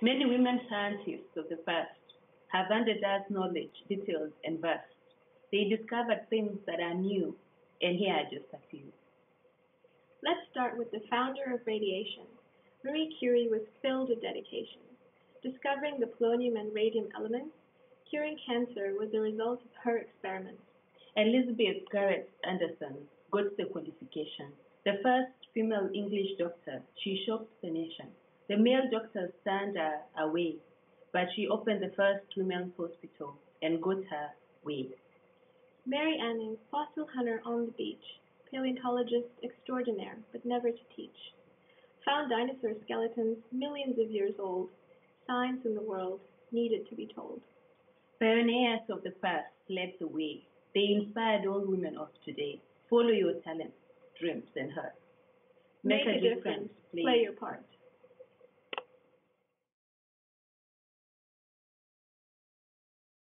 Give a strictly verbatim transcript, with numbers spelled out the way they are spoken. Many women scientists of the past have handed us knowledge, details, and vast. They discovered things that are new, and here are just a few. Let's start with the founder of radiation. Marie Curie was filled with dedication. Discovering the polonium and radium elements, curing cancer was the result of her experiments. Elizabeth Garrett Anderson got the qualification. The first female English doctor, she shocked the nation. The male doctors turned her away, but she opened the first women's hospital and got her way. Mary Anning, fossil hunter on the beach, paleontologist extraordinaire, but never to teach. Found dinosaur skeletons millions of years old, signs in the world needed to be told. Pioneers of the past led the way. They inspired all women of today. Follow your talents, dreams, and hearts. Make, Make a, a difference, difference. Play, play your part.